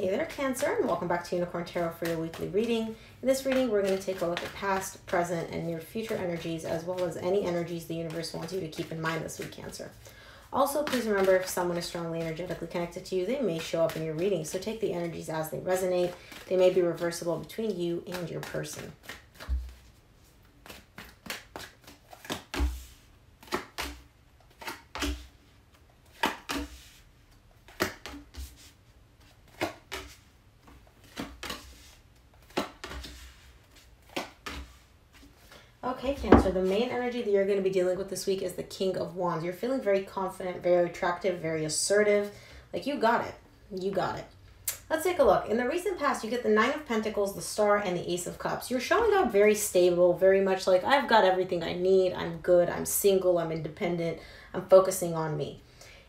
Hey there, Cancer, and welcome back to Younicorn Tarot for your weekly reading. In this reading, we're going to take a look at past, present, and near future energies, as well as any energies the universe wants you to keep in mind this week, Cancer. Also, please remember if someone is strongly energetically connected to you, they may show up in your reading, so take the energies as they resonate. They may be reversible between you and your person. Okay, Cancer, the main energy that you're going to be dealing with this week is the King of Wands. You're feeling very confident, very attractive, very assertive. Like, you got it. You got it. Let's take a look. In the recent past, you get the Nine of Pentacles, the Star, and the Ace of Cups. You're showing up very stable, very much like, I've got everything I need. I'm good. I'm single. I'm independent. I'm focusing on me.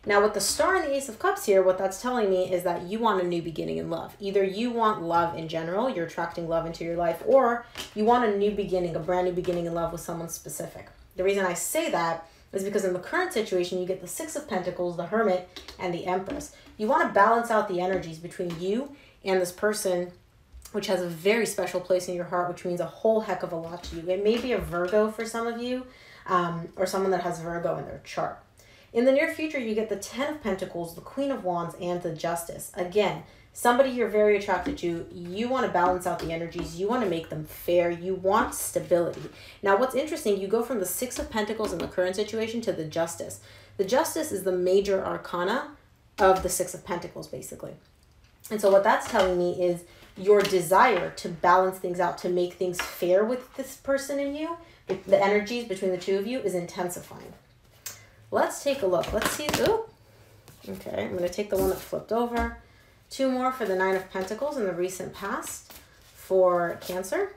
Now, with the Star and the Ace of Cups here, what that's telling me is that you want a new beginning in love. Either you want love in general, you're attracting love into your life, or you want a new beginning, a brand new beginning in love with someone specific. The reason I say that is because in the current situation, you get the Six of Pentacles, the Hermit, and the Empress. You want to balance out the energies between you and this person, which has a very special place in your heart, which means a whole heck of a lot to you. It may be a Virgo for some of you, or someone that has Virgo in their chart. In the near future, you get the Ten of Pentacles, the Queen of Wands, and the Justice. Again, somebody you're very attracted to. You want to balance out the energies. You want to make them fair. You want stability. Now, what's interesting, you go from the Six of Pentacles in the current situation to the Justice. The Justice is the major arcana of the Six of Pentacles, basically. And so what that's telling me is your desire to balance things out, to make things fair with this person and you, the energies between the two of you, is intensifying. Let's take a look. Let's see. Ooh. Okay, I'm going to take the one that flipped over. Two more for the Nine of Pentacles in the recent past for Cancer.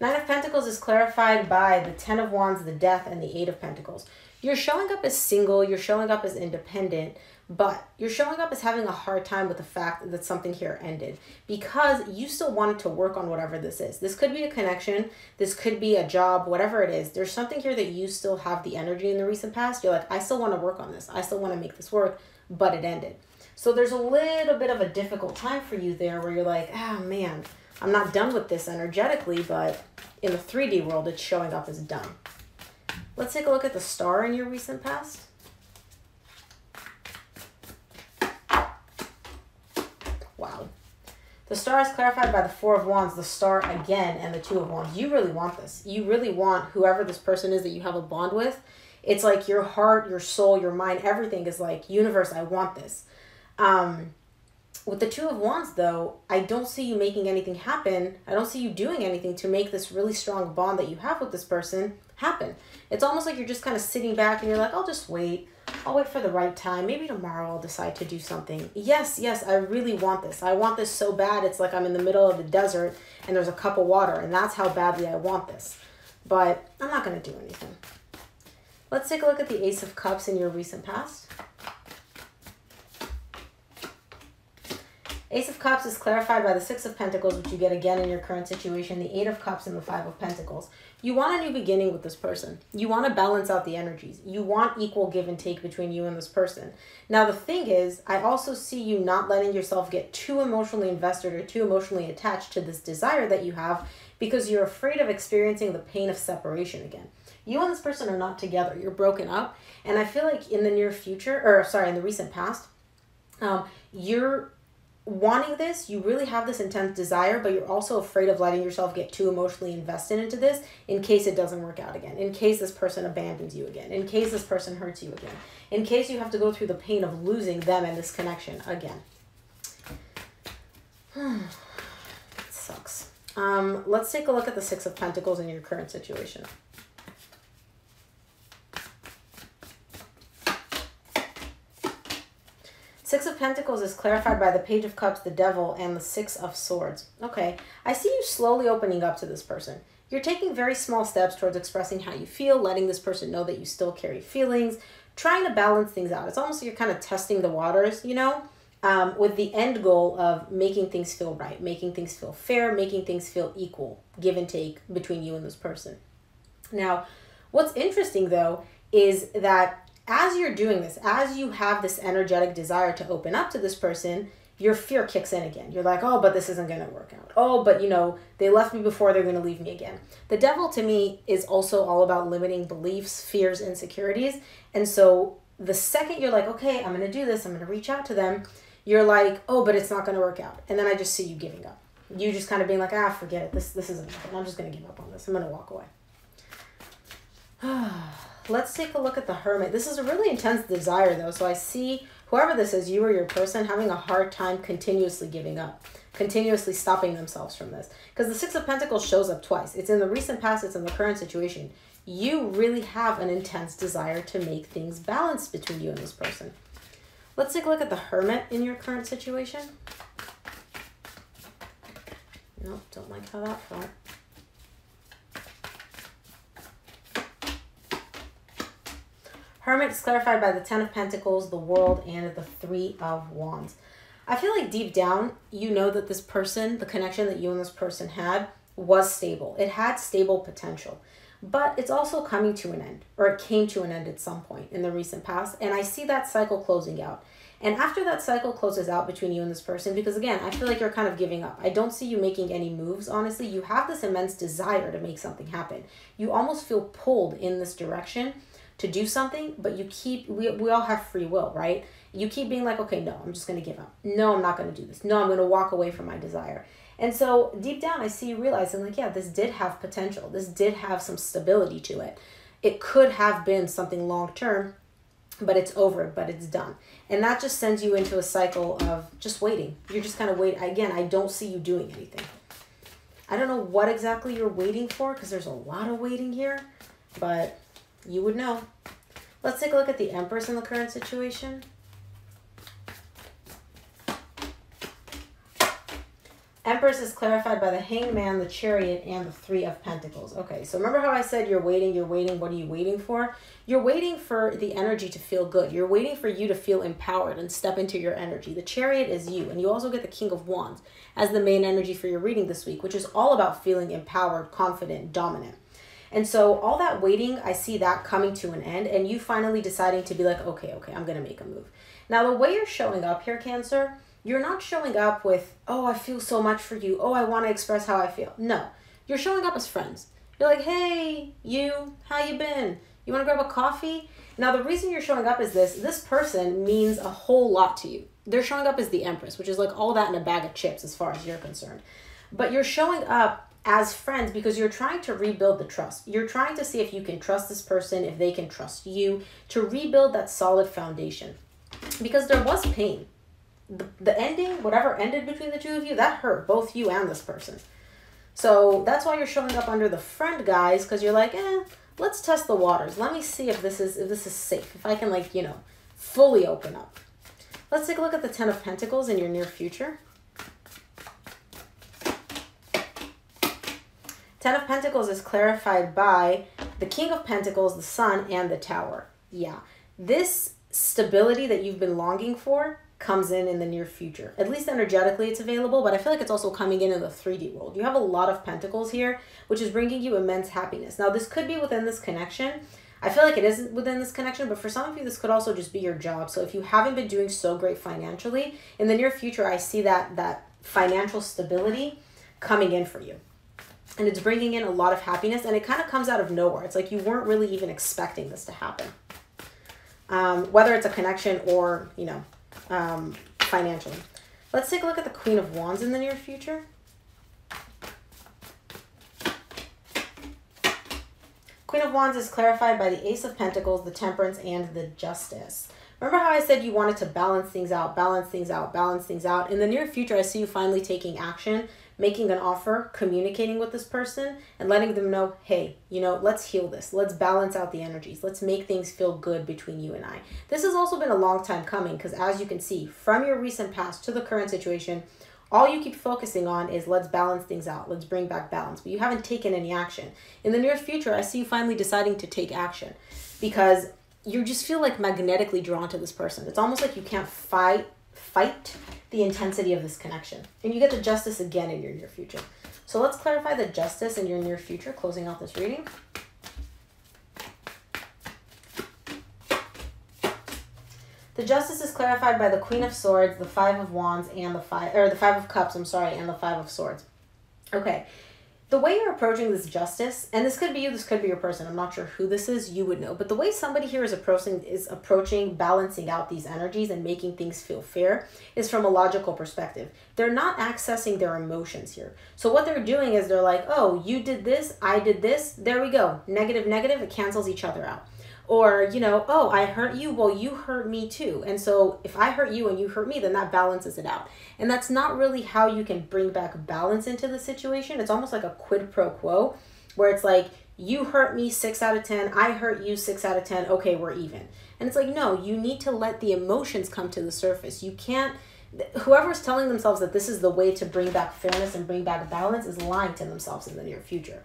Nine of Pentacles is clarified by the Ten of Wands, the Death, and the Eight of Pentacles. You're showing up as single. You're showing up as independent. But you're showing up as having a hard time with the fact that something here ended, because you still wanted to work on whatever this is. This could be a connection. This could be a job, whatever it is. There's something here that you still have the energy in the recent past. You're like, I still want to work on this. I still want to make this work, but it ended. So there's a little bit of a difficult time for you there where you're like, oh man, I'm not done with this energetically, but in the 3D world, it's showing up as done. Let's take a look at the Star in your recent past. The Star is clarified by the Four of Wands, the Star again, and the Two of Wands. You really want this. You really want whoever this person is that you have a bond with. It's like your heart, your soul, your mind, everything is like, universe, I want this. With the Two of Wands, though, I don't see you making anything happen. I don't see you doing anything to make this really strong bond that you have with this person happen. It's almost like you're just kind of sitting back and you're like, I'll just wait. I'll wait for the right time. Maybe tomorrow I'll decide to do something. Yes, yes, I really want this. I want this so bad. It's like I'm in the middle of the desert and there's a cup of water, and that's how badly I want this. But I'm not going to do anything. Let's take a look at the Ace of Cups in your recent past. Ace of Cups is clarified by the Six of Pentacles, which you get again in your current situation, the Eight of Cups, and the Five of Pentacles. You want a new beginning with this person. You want to balance out the energies. You want equal give and take between you and this person. Now, the thing is, I also see you not letting yourself get too emotionally invested or too emotionally attached to this desire that you have, because you're afraid of experiencing the pain of separation again. You and this person are not together. You're broken up. And I feel like in the near future, or sorry, in the recent past, you're wanting this, you really have this intense desire, but you're also afraid of letting yourself get too emotionally invested into this in case it doesn't work out again, in case this person abandons you again, in case this person hurts you again, in case you have to go through the pain of losing them and this connection again. It sucks. Let's take a look at the Six of Pentacles in your current situation. Six of Pentacles is clarified by the Page of Cups, the Devil, and the Six of Swords. Okay, I see you slowly opening up to this person. You're taking very small steps towards expressing how you feel, letting this person know that you still carry feelings, trying to balance things out. It's almost like you're kind of testing the waters, you know, with the end goal of making things feel right, making things feel fair, making things feel equal, give and take between you and this person. Now, what's interesting, though, is that as you're doing this, as you have this energetic desire to open up to this person, your fear kicks in again. You're like, oh, but this isn't going to work out. Oh, but you know, they left me before, they're going to leave me again. The devil to me is also all about limiting beliefs, fears, insecurities. And so the second you're like, okay, I'm going to do this, I'm going to reach out to them, you're like, oh, but it's not going to work out. And then I just see you giving up. You just kind of being like, ah, forget it. This isn't working. I'm just going to give up on this. I'm going to walk away. Let's take a look at the Hermit. This is a really intense desire though. So I see whoever this is, you or your person, having a hard time continuously giving up, continuously stopping themselves from this. Because the Six of Pentacles shows up twice. It's in the recent past, it's in the current situation. You really have an intense desire to make things balanced between you and this person. Let's take a look at the Hermit in your current situation. Nope, don't like how that felt. Hermit is clarified by the Ten of Pentacles, the World, and the Three of Wands. I feel like deep down, you know that this person, the connection that you and this person had, was stable. It had stable potential, but it's also coming to an end, or it came to an end at some point in the recent past. And I see that cycle closing out. And after that cycle closes out between you and this person, because again, I feel like you're kind of giving up. I don't see you making any moves, honestly. You have this immense desire to make something happen. You almost feel pulled in this direction to do something, but you keep, we all have free will, right? You keep being like, okay, no, I'm just gonna give up. No, I'm not gonna do this. No, I'm gonna walk away from my desire. And so deep down, I see you realizing like, yeah, this did have potential. This did have some stability to it. It could have been something long-term, but it's over, but it's done. And that just sends you into a cycle of just waiting. You're just kind of waiting. Again, I don't see you doing anything. I don't know what exactly you're waiting for, because there's a lot of waiting here, but you would know. Let's take a look at the Empress in the current situation. Empress is clarified by the Hanged Man, the Chariot, and the Three of Pentacles. Okay, so remember how I said you're waiting, what are you waiting for? You're waiting for the energy to feel good. You're waiting for you to feel empowered and step into your energy. The Chariot is you, and you also get the King of Wands as the main energy for your reading this week, which is all about feeling empowered, confident, dominant. And so all that waiting, I see that coming to an end and you finally deciding to be like, okay, I'm going to make a move. Now, the way you're showing up here, Cancer, you're not showing up with, oh, I feel so much for you. Oh, I want to express how I feel. No, you're showing up as friends. You're like, hey, you, how you been? You want to grab a coffee? Now, the reason you're showing up is this person means a whole lot to you. They're showing up as the Empress, which is like all that in a bag of chips as far as you're concerned. But you're showing up as friends because you're trying to rebuild the trust. You're trying to see if you can trust this person, if they can trust you, to rebuild that solid foundation. Because there was pain. The ending, whatever ended between the two of you, that hurt both you and this person. So that's why you're showing up under the friend guise, because you're like, let's test the waters. Let me see if this is safe, if I can fully open up. Let's take a look at the Ten of Pentacles in your near future. Ten of Pentacles is clarified by the King of Pentacles, the Sun, and the Tower. Yeah, this stability that you've been longing for comes in the near future. At least energetically it's available, but I feel like it's also coming in the 3D world. You have a lot of pentacles here, which is bringing you immense happiness. Now, this could be within this connection. I feel like it isn't within this connection, but for some of you, this could also just be your job. So if you haven't been doing so great financially, in the near future, I see that financial stability coming in for you. And it's bringing in a lot of happiness, and it kind of comes out of nowhere. It's like you weren't really even expecting this to happen, whether it's a connection or, financially. Let's take a look at the Queen of Wands in the near future. Queen of Wands is clarified by the Ace of Pentacles, the Temperance, and the Justice. Remember how I said you wanted to balance things out? In the near future, I see you finally taking action, making an offer, communicating with this person, and letting them know, hey, let's heal this. Let's balance out the energies. Let's make things feel good between you and I. This has also been a long time coming because, as you can see, from your recent past to the current situation, all you keep focusing on is let's balance things out. Let's bring back balance. But you haven't taken any action. In the near future, I see you finally deciding to take action because you just feel like magnetically drawn to this person. It's almost like you can't fight the intensity of this connection. And you get the Justice again in your near future. So let's clarify the Justice in your near future, closing out this reading. The Justice is clarified by the Queen of Swords, the Five of Wands, and the Five of Cups, I'm sorry, and the Five of Swords. Okay. The way you're approaching this justice, and this could be you, this could be your person, I'm not sure who this is, you would know, but the way somebody here is approaching balancing out these energies and making things feel fair is from a logical perspective. They're not accessing their emotions here. So what they're doing is they're like, oh, you did this, I did this, there we go. Negative, negative, it cancels each other out. Or, you know, oh, I hurt you, well, you hurt me too. And so if I hurt you and you hurt me, then that balances it out. And that's not really how you can bring back balance into the situation. It's almost like a quid pro quo, where it's like, you hurt me 6 out of 10, I hurt you 6 out of 10, okay, we're even. And it's like, no, you need to let the emotions come to the surface. You can't, whoever's telling themselves that this is the way to bring back fairness and bring back balance is lying to themselves in the near future.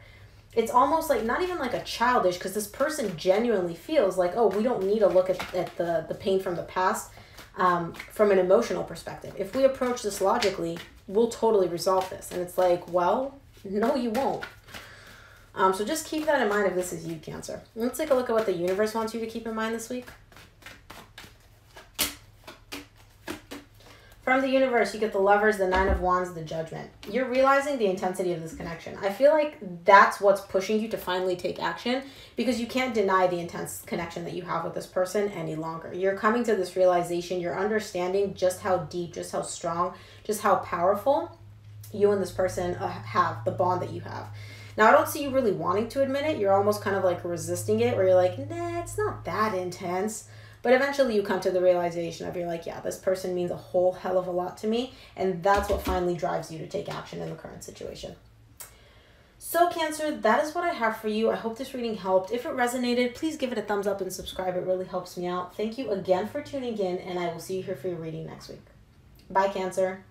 It's almost like, not even like a childish, because this person genuinely feels like, oh, we don't need to look at the pain from the past from an emotional perspective. If we approach this logically, we'll totally resolve this. And it's like, well, no, you won't. So just keep that in mind if this is you, Cancer. Let's take a look at what the universe wants you to keep in mind this week. From the universe, you get the Lovers, the Nine of Wands, the Judgment. You're realizing the intensity of this connection. I feel like that's what's pushing you to finally take action, because you can't deny the intense connection that you have with this person any longer. You're coming to this realization. You're understanding just how deep, just how strong, just how powerful you and this person have, the bond that you have. Now, I don't see you really wanting to admit it. You're almost kind of like resisting it, where you're like, nah, it's not that intense. But eventually you come to the realization of, you're like, yeah, this person means a whole hell of a lot to me. And that's what finally drives you to take action in the current situation. So Cancer, that is what I have for you. I hope this reading helped. If it resonated, please give it a thumbs up and subscribe. It really helps me out. Thank you again for tuning in, and I will see you here for your reading next week. Bye, Cancer.